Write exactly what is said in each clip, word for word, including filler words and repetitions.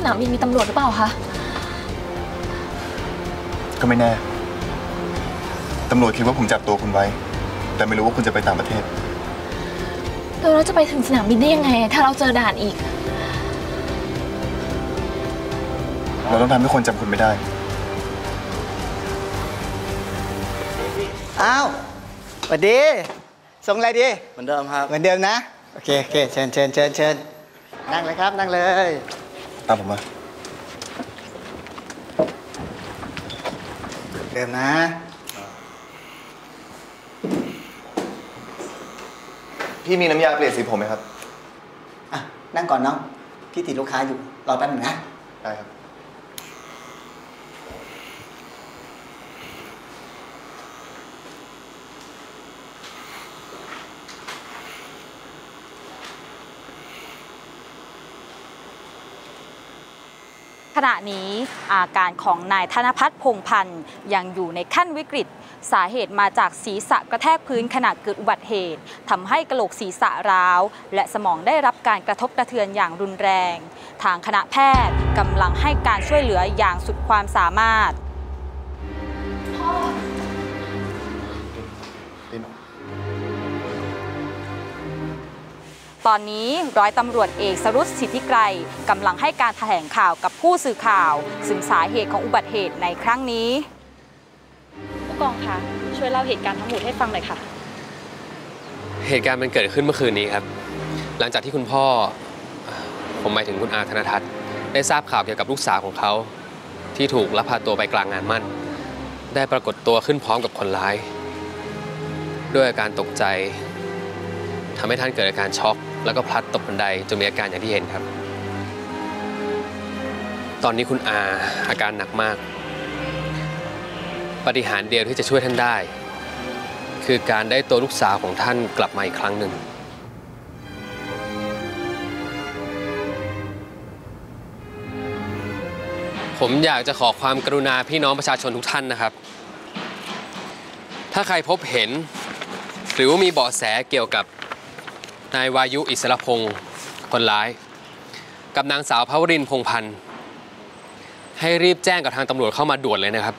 สนามบินมีตำรวจหรือเปล่าคะก็ไม่แน่ตำรวจคิดว่าผมจับตัวคุณไว้แต่ไม่รู้ว่าคุณจะไปต่างประเทศแล้วเราจะไปถึงสนามบินได้ยังไงถ้าเราเจอด่านอีกเราต้องทำให้คนจำคุณไม่ได้อ้าวสวัสดีส่งอะไรดีเหมือนเดิมครับเหมือนเดิมนะโอเคโอเคเชิญเชิญเชิญเชิญนั่งเลยครับนั่งเลยตามผมมาเดิมนะพี่มีน้ำยาเปลี่ยนสีผมไหมครับอ่ะนั่งก่อนน้องพี่ติดลูกค้าอยู่รอแป๊บหนึ่งนะได้ครับขณะนี้อาการของนายธนภัทร พงษ์พันธ์ยังอยู่ในขั้นวิกฤตสาเหตุมาจากศีรษะกระแทกพื้นขณะเกิดอุบัติเหตุทำให้กะโหลกศีรษะร้าวและสมองได้รับการกระทบกระเทือนอย่างรุนแรงทางคณะแพทย์กำลังให้การช่วยเหลืออย่างสุดความสามารถตอนนี้ร้อยตำรวจเอกสรุตสิทธิไกรกำลังให้การแถลงข่าวกับผู้สื่อข่าวถึงสาเหตุของอุบัติเหตุในครั้งนี้ผู้กองคะช่วยเล่าเหตุการณ์ทั้งหมดให้ฟังหน่อยค่ะเหตุการณ์มันเกิดขึ้นเมื่อคืนนี้ครับหลังจากที่คุณพ่อผมหมายถึงคุณอาธนทัศน์ได้ทราบข่าวเกี่ยวกับลูกสาวของเขาที่ถูกลักพาตัวไปกลางงานมั่นได้ปรากฏตัวขึ้นพร้อมกับคนร้ายด้วยอาการตกใจทำให้ท่านเกิดอาการช็อกแล้วก็พลัดตกบันไดจนมีอาการอย่างที่เห็นครับตอนนี้คุณอาอาการหนักมากปาฏิหาริย์เดียวที่จะช่วยท่านได้คือการได้ตัวลูกสาวของท่านกลับมาอีกครั้งหนึ่งผมอยากจะขอความกรุณาพี่น้องประชาชนทุกท่านนะครับถ้าใครพบเห็นหรือว่ามีเบาะแสเกี่ยวกับนายวายุอิสรพงศ์คนร้ายกับนางสาวภวรินทร์พงษ์พันธ์ให้รีบแจ้งกับทางตำรวจเข้ามาด่วนเลยนะครับ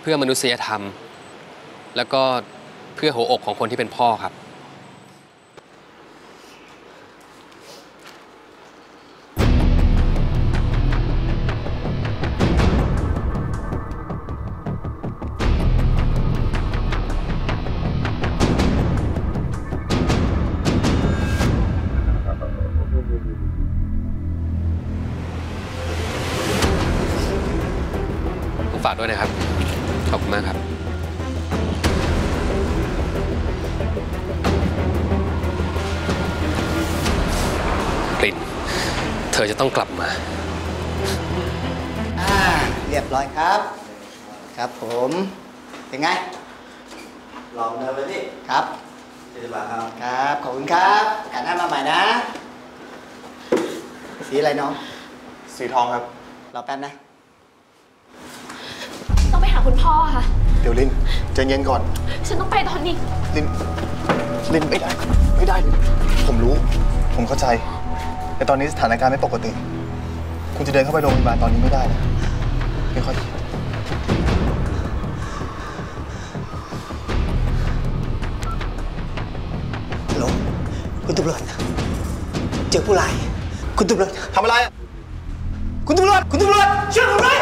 เพื่อมนุษยธรรมแล้วก็เพื่อหัวอกของคนที่เป็นพ่อครับฝากด้วยนะครับขอบคุณมากครับกลิ่นเธอจะต้องกลับมาอ่าเรียบร้อยครับครับผมเป็นไงลองเดินไปดิครับเจอบ้างครับครับขอบคุณครับโอกาสหน้ามาใหม่นะสีอะไรน้องสีทองครับรอแป๊บนะคุณพ่อค่ะเดี๋ยวลินใจเย็นก่อนฉันต้องไปตอนนี้ลินลินไม่ได้ไม่ได้เลยผมรู้ผมเข้าใจแต่ตอนนี้สถานการณ์ไม่ปกติคุณจะเดินเข้าไปโรงพยาบาลตอนนี้ไม่ได้นะไม่ค่อยฮัลโหลคุณตำรวจเจอผู้ร้ายคุณตำรวจทำอะไรคุณตำรวจคุณตำรวจช่วยผมด้วย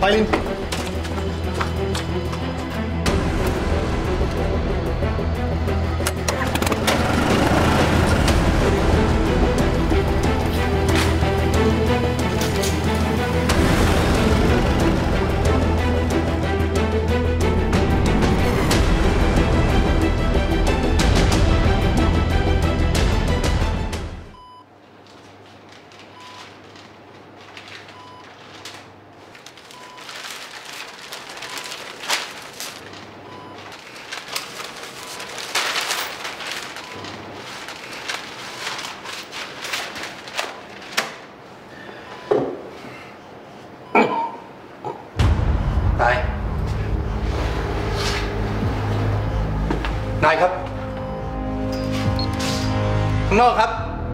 ไปลิน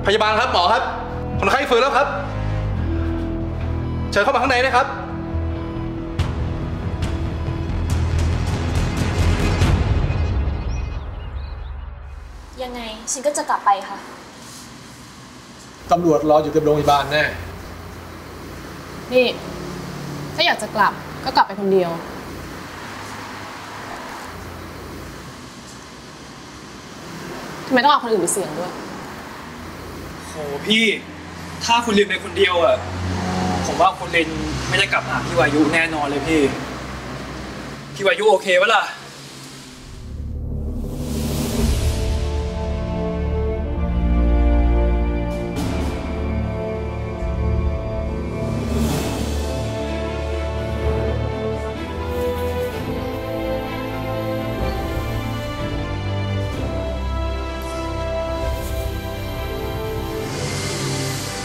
พยาบาลครับหมอครับคนไข้ฟื้นแล้วครับเชิญเข้ามาข้างในนะครับยังไงฉันก็จะกลับไปค่ะตำรวจรออยู่เต็มโรงพยาบาลแน่นี่ถ้าอยากจะกลับก็กลับไปคนเดียวทำไมต้องเอาคนอื่นไปเสี่ยงด้วยโหพี่ถ้าคุณลินไปคนเดียวอ่ะผมว่าคุณลินไม่ได้กลับหาพี่วายุแน่นอนเลยพี่พี่วายุโอเคปะล่ะ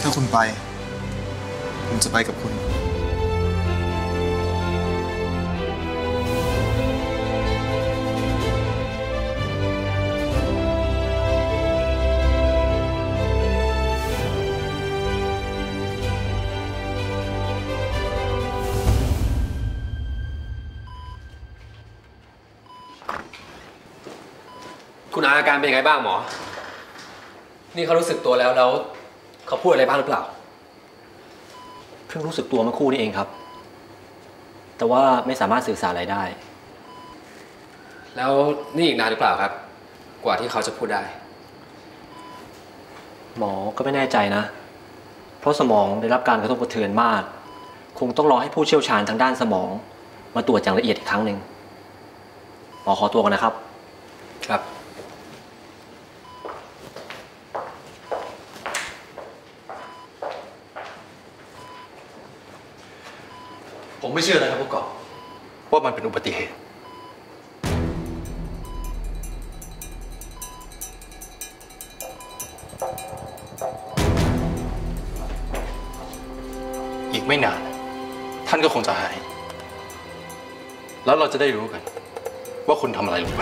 ถ้าคุณไปผมจะไปกับคุณคุณอาการเป็นยังไงบ้างหมอนี่เขารู้สึกตัวแล้วแล้วเขาพูดอะไรบ้างหรือเปล่าเพิ่งรู้สึกตัวเมื่อครู่นี้เองครับแต่ว่าไม่สามารถสื่อสารอะไรได้แล้วนี่อีกนานหรือเปล่าครับกว่าที่เขาจะพูดได้หมอก็ไม่แน่ใจนะเพราะสมองได้รับการกระทบกระเทือนมากคงต้องรอให้ผู้เชี่ยวชาญทางด้านสมองมาตรวจอย่างละเอียดอีกครั้งหนึ่งหมอขอตัวก่อนนะครับครับผมไม่เชื่อนะครับผู้กองว่ามันเป็นอุบัติเหตุอีกไม่นานท่านก็คงจะหายแล้วเราจะได้รู้กันว่าคุณทำอะไรลงไป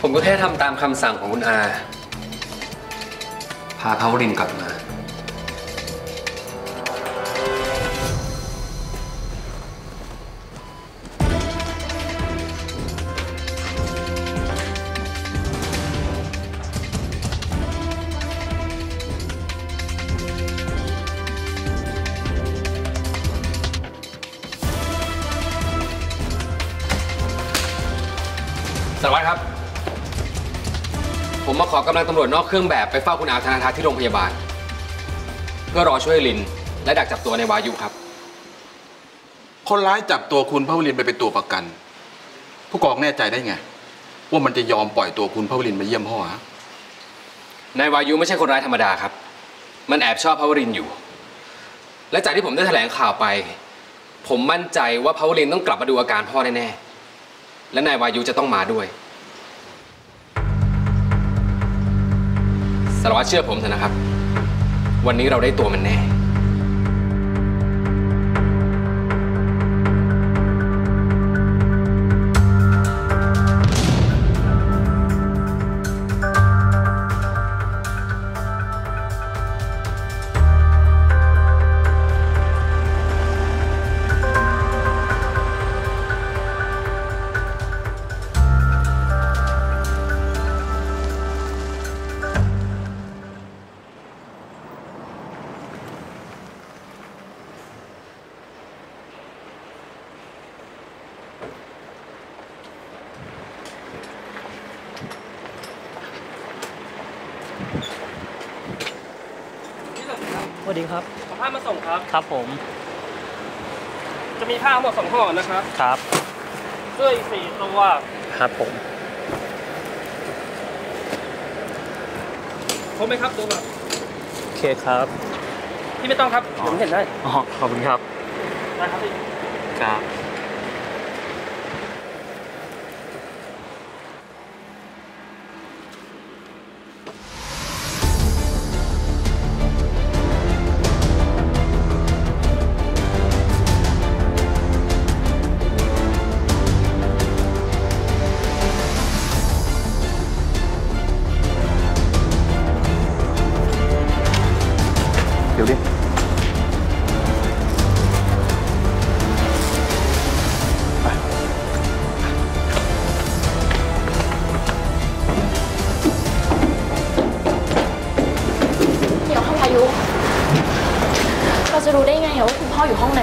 ผมก็แค่ทำตามคำสั่งของคุณอาพาเขาลินกลับมาสารวัตรครับผมมาขอกำลังตำรวจนอกเครื่องแบบไปเฝ้าคุณอาธนาทัศน์ที่โรงพยาบาลเพื่อรอช่วยลินและดักจับตัวในวายุครับคนร้ายจับตัวคุณพหลินไปเป็นตัวประกันผู้กองแน่ใจได้ไงว่ามันจะยอมปล่อยตัวคุณพหลินมาเยี่ยมพ่อฮะนายวายุไม่ใช่คนร้ายธรรมดาครับมันแอบชอบพหลินอยู่และจากที่ผมได้แถลงข่าวไปผมมั่นใจว่าพหลินต้องกลับมาดูอาการพ่อแน่ๆและนายวายุจะต้องมาด้วยสารวัตรเชื่อผมเถอะนะครับวันนี้เราได้ตัวมันแน่สวัสดีครับเอาผ้ามาส่งครับครับผมจะมีผ้าหมดสองห่อนะครับครับเสื้ออีกสี่ตัวครับผมครบไหมครับดูแบบโอเคครับพี่ไม่ต้องครับผมเห็นได้อ๋อขอบคุณครับได้ครับพี่ครับ ออยู่ห้องไหน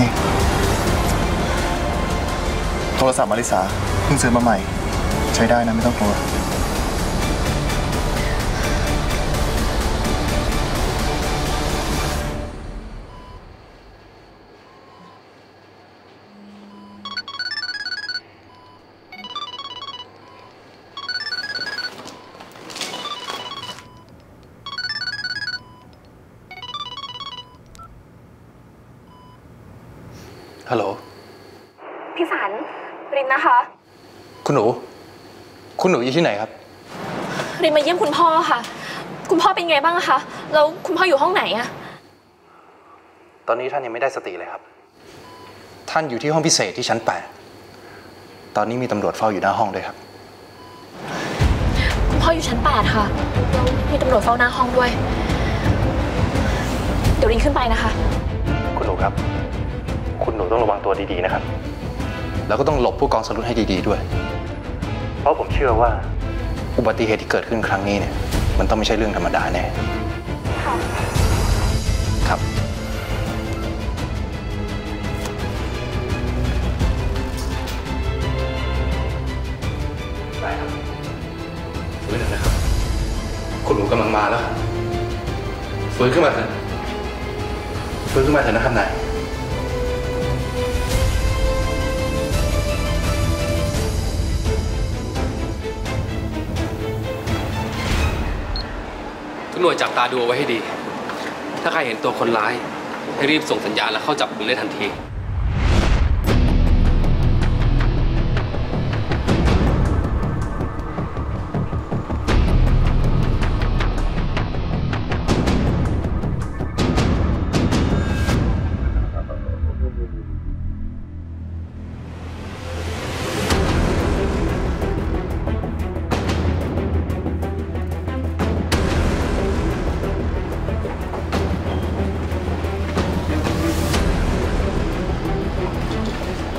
นี่โทรศัพท์มาริสาเพิ่งซื้อมาใหม่ใช้ได้นะไม่ต้องกลัวฮัลโหลพี่สันรินนะคะคุณหนูคุณหนูอยู่ที่ไหนครับรินมาเยี่ยมคุณพ่อค่ะคุณพ่อเป็นไงบ้างคะแล้วคุณพ่ออยู่ห้องไหนอะตอนนี้ท่านยังไม่ได้สติเลยครับท่านอยู่ที่ห้องพิเศษที่ชั้นแปดตอนนี้มีตำรวจเฝ้าอยู่หน้าห้องด้วยครับคุณพ่ออยู่ชั้นแปดค่ะแล้วมีตำรวจเฝ้าหน้าห้องด้วยเดี๋ยวรินขึ้นไปนะคะคุณหนูครับคุณหนูต้องระวังตัวดีๆนะครับแล้วก็ต้องหลบผู้กองสรุปให้ดีๆด้วยเพราะผมเชื่อว่าอุบัติเหตุที่เกิดขึ้นครั้งนี้เนี่ยมันต้องไม่ใช่เรื่องธรรมดาแน่ครับได้ครับฟื้นนะครับคุณหนูกำลังมาแล้วฟื้นขึ้นมาเถอะฟื้นขึ้นมาเถอะนะครับนายหน่วยจับตาดูไว้ให้ดีถ้าใครเห็นตัวคนร้ายให้รีบส่งสัญญาณและเข้าจับกุมได้ทันที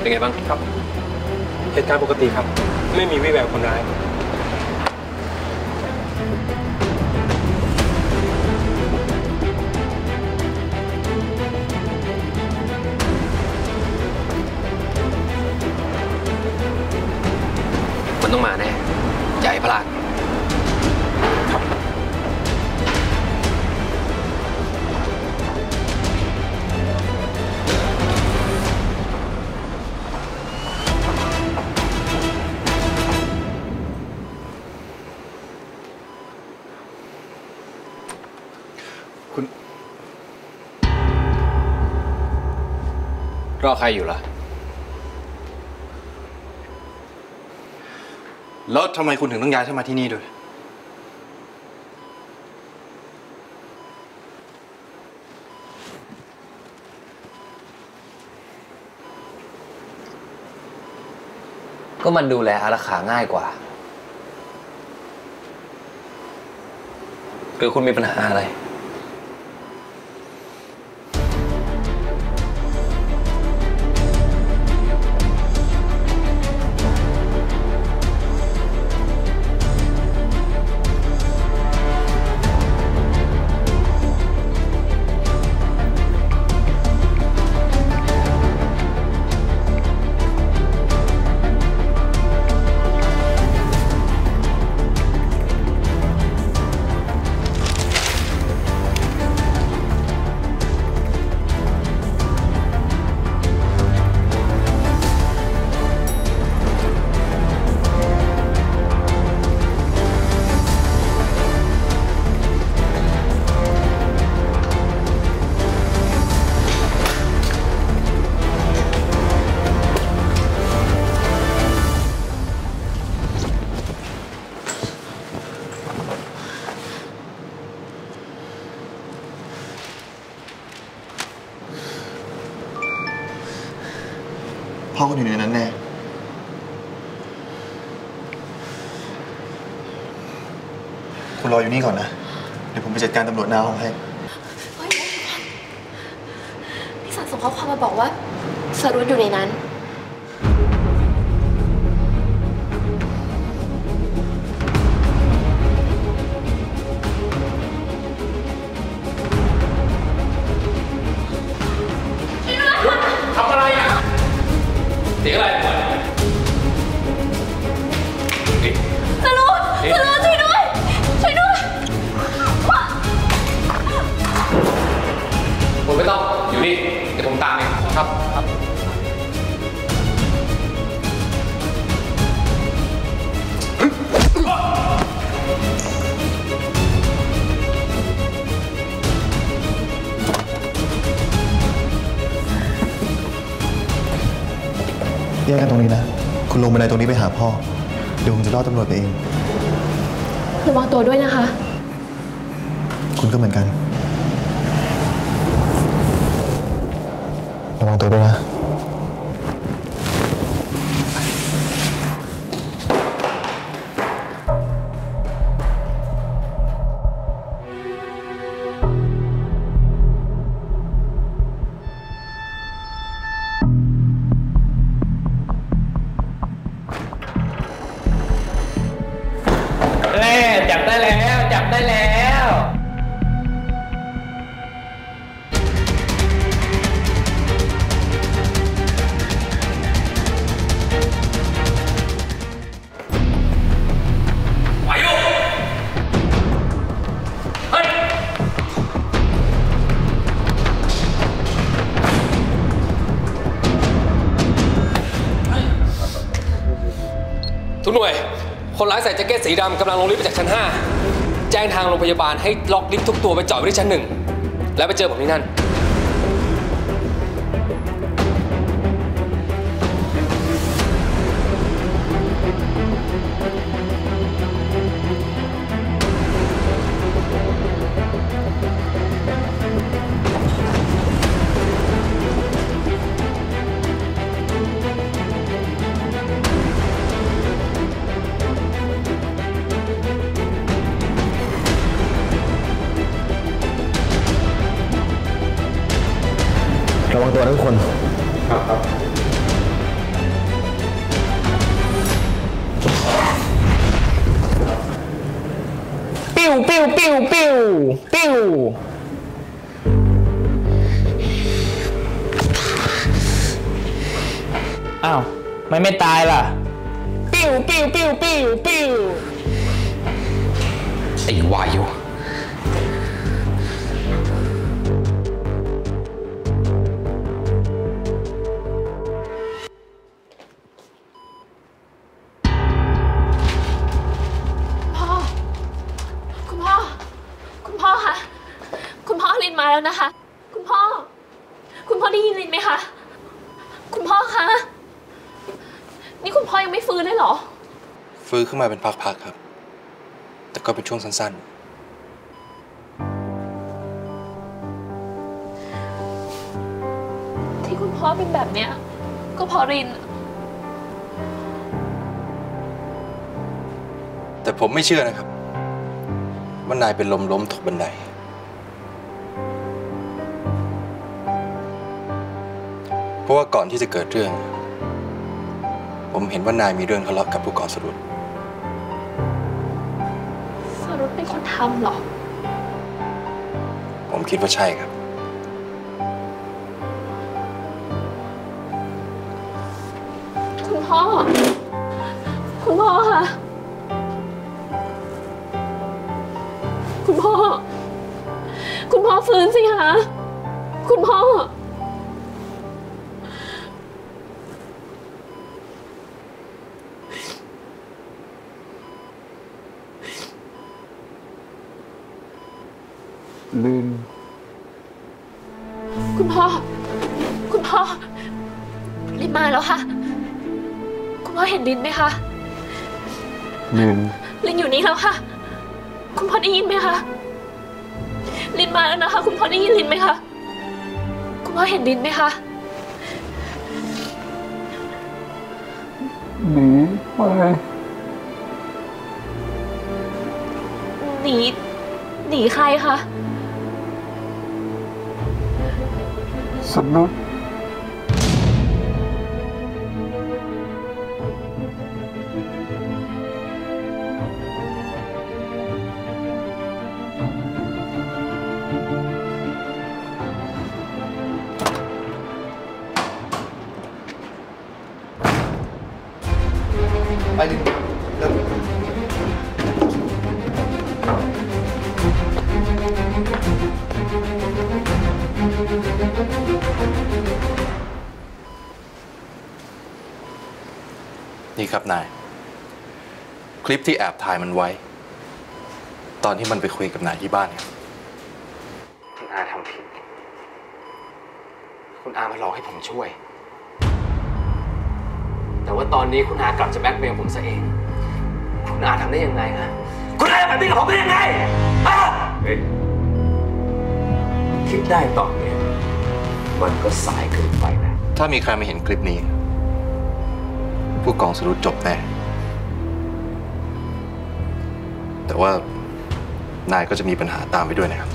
เป็นไงบ้างครับเหตุการณ์ปกติครับไม่มีวี่แววคนร้ายมันต้องมาแน่ใหญ่พลาดรอใครอยู่ล่ะแล้วทำไมคุณถึงต้องย้ายเข้ามาที่นี่ด้วยก็มันดูแลอารักขาง่ายกว่าหรือคุณมีปัญหาอะไรพ่อคุณอยู่ในนั้นแน่คุณรออยู่นี่ก่อนนะเดี๋ยวผมไปจัดการตำรวจหน้าห้องให้พี่สันส่งข้อความมาบอกว่าสรุปอยู่ในนั้น ช่วยด้วยช่วยด้วยผมไม่ต้องอยู่นี่เดี๋ยวผมตามเองครับครับแยกกันตรงนี้นะคุณลงบันไดตรงนี้ไปหาพ่อเดี๋ยวผมจะล่อตำรวจไปเองระวังตัวด้วยนะคะคุณก็เหมือนกันระวังตัวด้วยนะจับได้แล้วจับได้แล้ววายุเฮ้ยทุกหน่วยคนร้ายใส่แจ็คเก็ตสีดำกำลังลงลิฟต์ไปจากชั้นห้าแจ้งทางโรงพยาบาลให้ล็อกลิฟต์ทุกตัวไปจอดไว้ที่ชั้นหนึ่งแล้วไปเจอผมที่นั่นระวังตัวทุกคนครับครับปิ้วปิ้วปิ้วปิ้วปิ้วอ้าวไม่ไม่ตายล่ะปิ้วปิ้วปิ้วปิ้วปิ้วไอ้วายุมาแล้วนะคะคุณพ่อคุณพ่อได้ยินลินไหมคะคุณพ่อคะนี่คุณพ่อยังไม่ฟื้นเลยเหรอฟื้นขึ้นมาเป็นพักๆครับแต่ก็เป็นช่วงสั้นๆที่คุณพ่อเป็นแบบเนี้ยก็เพราะลินแต่ผมไม่เชื่อนะครับว่านายเป็นลมล้มตกบันไดเพราะว่าก่อนที่จะเกิดเรื่องผมเห็นว่านายมีเรื่องทะเลาะกับผู้กองสรุปสรุปเป็นคนทำหรอผมคิดว่าใช่ครับคุณพ่อคุณพ่อค่ะคุณพ่อคุณพ่อฟื้นสิคะคุณพ่อลืมคุณพ่อคุณพ่อลินมาแล้วค่ะคุณพ่อเห็นลินไหมคะลินลินอยู่นี่แล้วค่ะคุณพ่อได้ยินไหมคะลินมาแล้วนะคะคุณพ่อได้ยินลินไหมคะคุณพ่อเห็นลินไหมคะหนีไปหนีหนีใครคะสนุกไปดิ นี่ครับนายคลิปที่แอบถ่ายมันไว้ตอนที่มันไปคุยกับนายที่บ้านครับคุณอาทำผิดคุณอามาหลอกให้ผมช่วยแต่ว่าตอนนี้คุณอากลับจะแบล็คเมลผมซะเองคุณอาทำได้ยังไงนะคุณอาทำแบบนี้กับผมได้ยังไงฮะคิดได้ตอนนี้มันก็สายเกินไปนะถ้ามีใครมาเห็นคลิปนี้ผู้กองสรุปจบแน่แต่ว่านายก็จะมีปัญหาตามไปด้วยนะครับ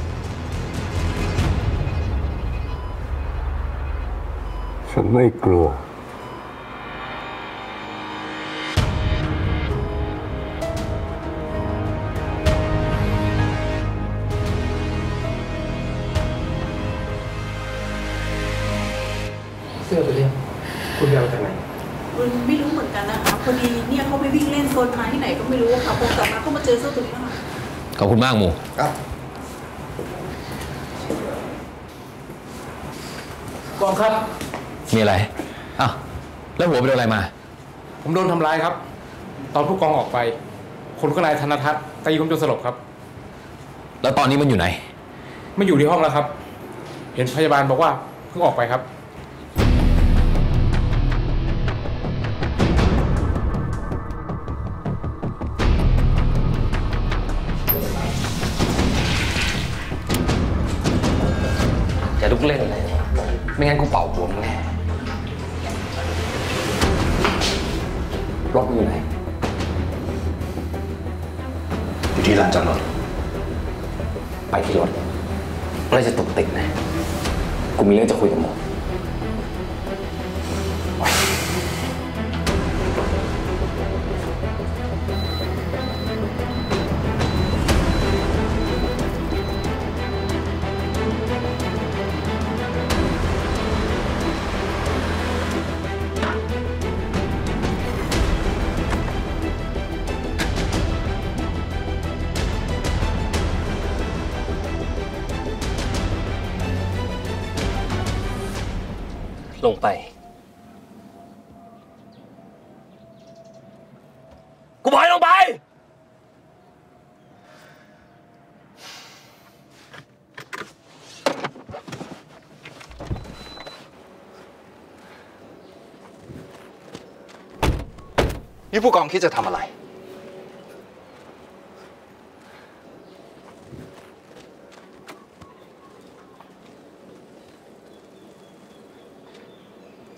ฉันไม่กลัวเสื้อตัวนี้คุณเอาจากไหนคุณไม่รู้เหมือนกันนะคะพอดีเนี่ยเขาไปวิ่งเล่นโซนมาที่ไหนก็ไม่รู้ค่ะพอกลับมาเขามาเจอเสื้อตัวนี้ค่ะขอบคุณมากหมูครับกองครับมีอะไรอ้าวแล้วหัวไปโดนอะไรมาผมโดนทำร้ายครับตอนผู้กองออกไปคนก็นายธนทัศน์ตีผมจนสลบครับแล้วตอนนี้มันอยู่ไหนไม่อยู่ที่ห้องแล้วครับเห็นพยาบาลบอกว่าเพิ่งออกไปครับเล่นไม่งั้นกูเป่าหัวมึงแน่ล็อกมึงอยู่ไหนอยู่ที่ลานจอดรถไปที่รถเราจะตกติดนะกูมีเรื่องจะคุยกับมึงลงไปกูบอกให้ลงไปนี่ผู้กองคิดจะทำอะไร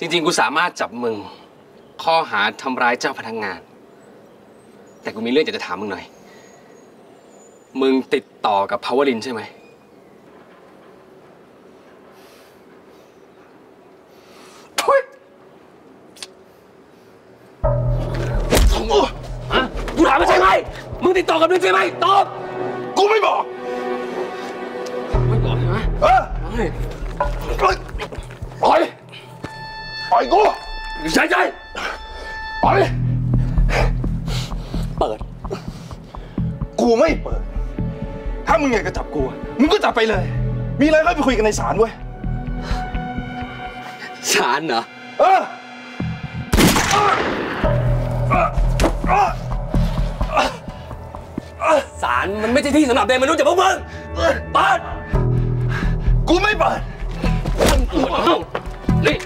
จริงๆกูสามารถจับมึงข้อหาทำร้ายเจ้าพนักงานแต่กูมีเรื่องอยากจะถามมึงหน่อยมึงติดต่อกับพาวเวอร์ลินใช่ไหมกูถามไม่ใช่ไหมมึงติดต่อกับลินใช่ไหมตอบกูไม่บอกไม่บอกใช่ไหมเออไปปล่อยกูใช่ใช่ปล่อยเปิดกูไม่เปิดถ้ามึงอยากจะจับกูมึงก็จับไปเลยมีอะไรก็ไปคุยกันในศาลเว้ยศาลเหรอเออศาลมันไม่ใช่ที่สำหรับเด็กมนุษย์จะพวกมึงเปิดกูไม่เปิดนี่